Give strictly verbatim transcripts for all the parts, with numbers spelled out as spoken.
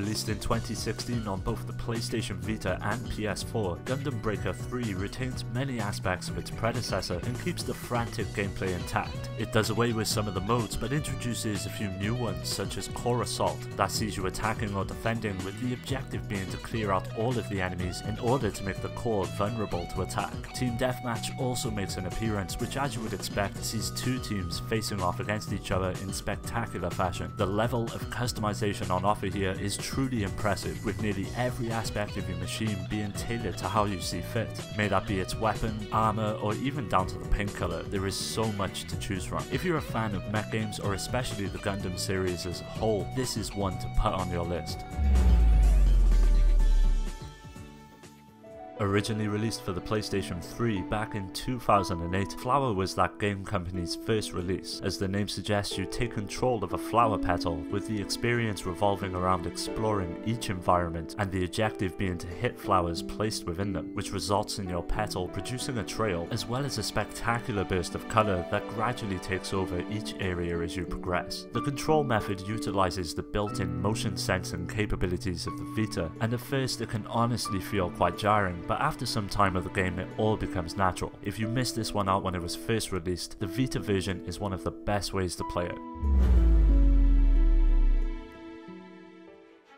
released in twenty sixteen on both the PlayStation Vita and P S four, Gundam Breaker three retains many aspects of its predecessor and keeps the frantic gameplay intact. It does away with some of the modes but introduces a few new ones, such as Core Assault, that sees you attacking or defending with the objective being to clear out all of the enemies in order to make the core vulnerable to attack. Team Deathmatch also makes an appearance, which as you would expect sees two teams facing off against each other in spectacular fashion. The level of customization on offer here is truly impressive, with nearly every aspect of your machine being tailored to how you see fit. May that be its weapon, armor, or even down to the paint color, there is so much to choose from. If you're a fan of mech games, or especially the Gundam series as a whole, this is one to put on your list. Originally released for the PlayStation three back in two thousand eight, Flower was that game company's first release. As the name suggests, you take control of a flower petal, with the experience revolving around exploring each environment and the objective being to hit flowers placed within them, which results in your petal producing a trail as well as a spectacular burst of colour that gradually takes over each area as you progress. The control method utilises the built-in motion sensing capabilities of the Vita, and at first it can honestly feel quite jarring, but after some time of the game it all becomes natural. If you missed this one out when it was first released, the Vita version is one of the best ways to play it.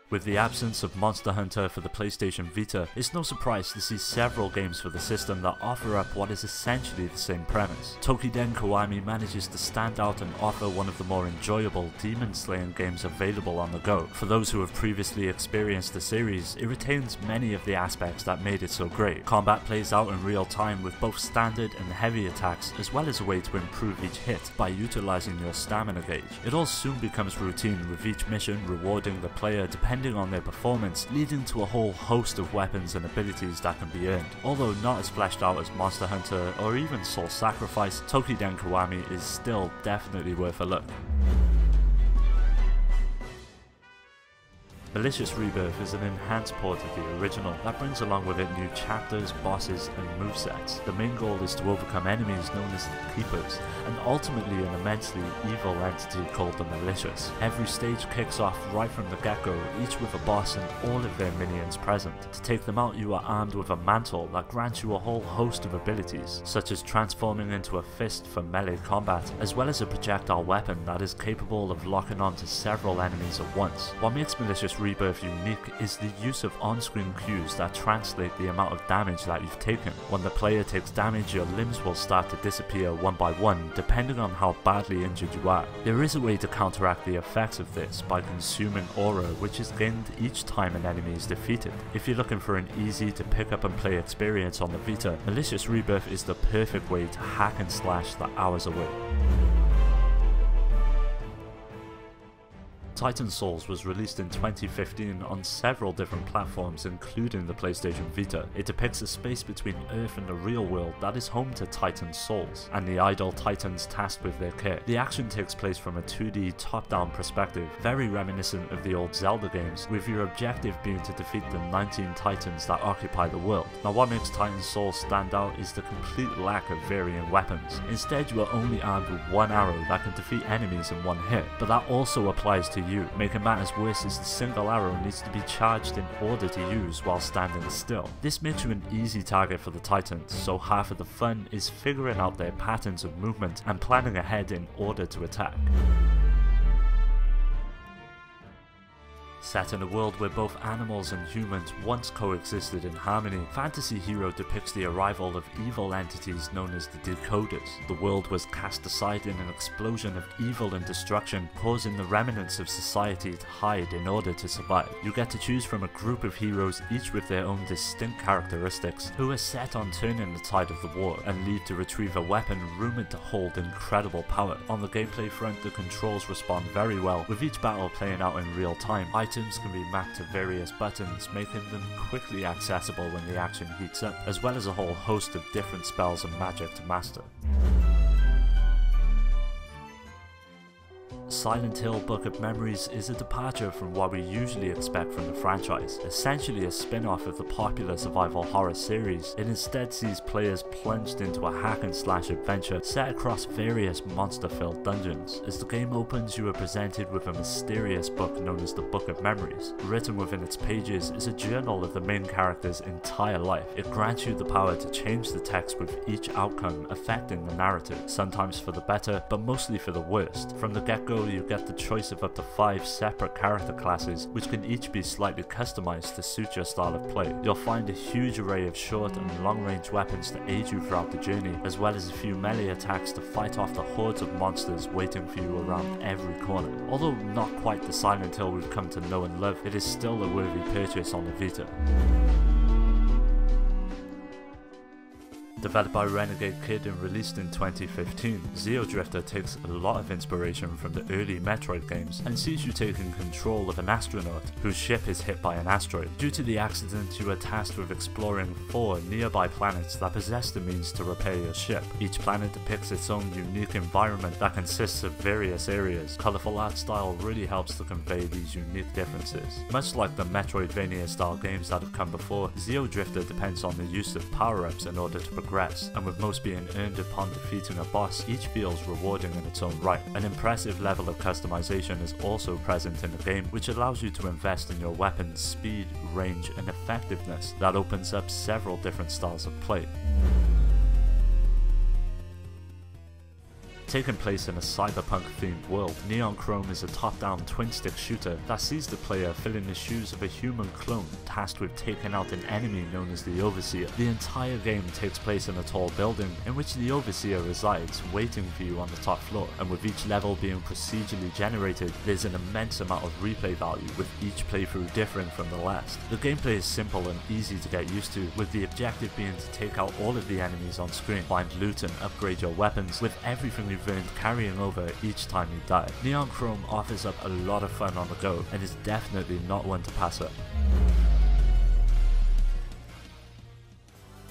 With the absence of Monster Hunter for the PlayStation Vita, it's no surprise to see several games for the system that offer up what is essentially the same premise. Toukiden Kiwami manages to stand out and offer one of the more enjoyable demon-slaying games available on the go. For those who have previously experienced the series, it retains many of the aspects that made it so great. Combat plays out in real time with both standard and heavy attacks, as well as a way to improve each hit by utilising your stamina gauge. It all soon becomes routine, with each mission rewarding the player depending on their performance, leading to a whole host of weapons and abilities that can be earned. Although not as fleshed out as Monster Hunter or even Soul Sacrifice, Toukiden Kiwami is still definitely worth a look. Malicious Rebirth is an enhanced port of the original that brings along with it new chapters, bosses and movesets. The main goal is to overcome enemies known as the Keepers, and ultimately an immensely evil entity called the Malicious. Every stage kicks off right from the get-go, each with a boss and all of their minions present. To take them out you are armed with a mantle that grants you a whole host of abilities, such as transforming into a fist for melee combat, as well as a projectile weapon that is capable of locking onto several enemies at once. What makes Malicious Rebirth unique is the use of on-screen cues that translate the amount of damage that you've taken. When the player takes damage, your limbs will start to disappear one by one, depending on how badly injured you are. There is a way to counteract the effects of this by consuming aura, which is gained each time an enemy is defeated. If you're looking for an easy to pick up and play experience on the Vita, Malicious Rebirth is the perfect way to hack and slash the hours away. Titan Souls was released in twenty fifteen on several different platforms, including the PlayStation Vita. It depicts a space between Earth and the real world that is home to Titan Souls, and the idle titans tasked with their care. The action takes place from a two D top-down perspective, very reminiscent of the old Zelda games, with your objective being to defeat the nineteen titans that occupy the world. Now what makes Titan Souls stand out is the complete lack of varying weapons. Instead you are only armed with one arrow that can defeat enemies in one hit, but that also applies to you. Making matters worse is the single arrow needs to be charged in order to use while standing still. This makes you an easy target for the titans, so half of the fun is figuring out their patterns of movement and planning ahead in order to attack. Set in a world where both animals and humans once coexisted in harmony, Fantasy Hero depicts the arrival of evil entities known as the Decoders. The world was cast aside in an explosion of evil and destruction, causing the remnants of society to hide in order to survive. You get to choose from a group of heroes, each with their own distinct characteristics, who are set on turning the tide of the war, and lead to retrieve a weapon rumoured to hold incredible power. On the gameplay front, the controls respond very well, with each battle playing out in real time. Items can be mapped to various buttons, making them quickly accessible when the action heats up, as well as a whole host of different spells and magic to master. Silent Hill Book of Memories is a departure from what we usually expect from the franchise, essentially a spin-off of the popular survival horror series. It instead sees players plunged into a hack and slash adventure set across various monster-filled dungeons. As the game opens, you are presented with a mysterious book known as the Book of Memories. Written within its pages is a journal of the main character's entire life. It grants you the power to change the text with each outcome affecting the narrative, sometimes for the better, but mostly for the worst. From the get-go, you get the choice of up to five separate character classes, which can each be slightly customized to suit your style of play. You'll find a huge array of short and long-range weapons to aid you throughout the journey, as well as a few melee attacks to fight off the hordes of monsters waiting for you around every corner. Although not quite the Silent Hill we've come to know and love, it is still a worthy purchase on the Vita. Developed by Renegade Kid and released in twenty fifteen, Zeodrifter takes a lot of inspiration from the early Metroid games and sees you taking control of an astronaut whose ship is hit by an asteroid. Due to the accident, you are tasked with exploring four nearby planets that possess the means to repair your ship. Each planet depicts its own unique environment that consists of various areas. Colourful art style really helps to convey these unique differences. Much like the Metroidvania style games that have come before, Zeodrifter depends on the use of power-ups in order to progress. And with most being earned upon defeating a boss, each feels rewarding in its own right. An impressive level of customization is also present in the game, which allows you to invest in your weapon's speed, range, and effectiveness. That opens up several different styles of play. Taking place in a cyberpunk-themed world, Neon Chrome is a top-down twin-stick shooter that sees the player fill in the shoes of a human clone tasked with taking out an enemy known as the Overseer. The entire game takes place in a tall building in which the Overseer resides, waiting for you on the top floor, and with each level being procedurally generated, there's an immense amount of replay value, with each playthrough different from the last. The gameplay is simple and easy to get used to, with the objective being to take out all of the enemies on screen, find loot and upgrade your weapons, with everything you've earned carrying over each time you die. Neon Chrome offers up a lot of fun on the go and is definitely not one to pass up.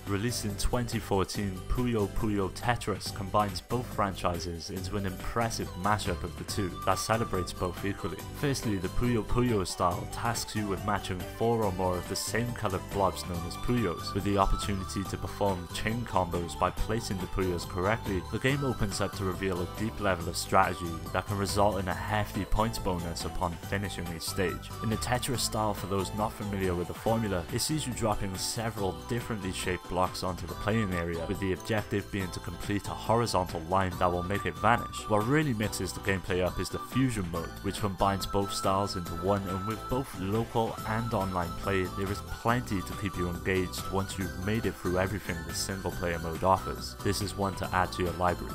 Released in twenty fourteen, Puyo Puyo Tetris combines both franchises into an impressive mashup of the two that celebrates both equally. Firstly, the Puyo Puyo style tasks you with matching four or more of the same coloured blobs known as Puyos, with the opportunity to perform chain combos by placing the Puyos correctly. The game opens up to reveal a deep level of strategy that can result in a hefty points bonus upon finishing each stage. In the Tetris style, for those not familiar with the formula, it sees you dropping several differently shaped blocks onto the playing area, with the objective being to complete a horizontal line that will make it vanish. What really mixes the gameplay up is the fusion mode, which combines both styles into one, and with both local and online play, there is plenty to keep you engaged once you've made it through everything the single player mode offers. This is one to add to your library.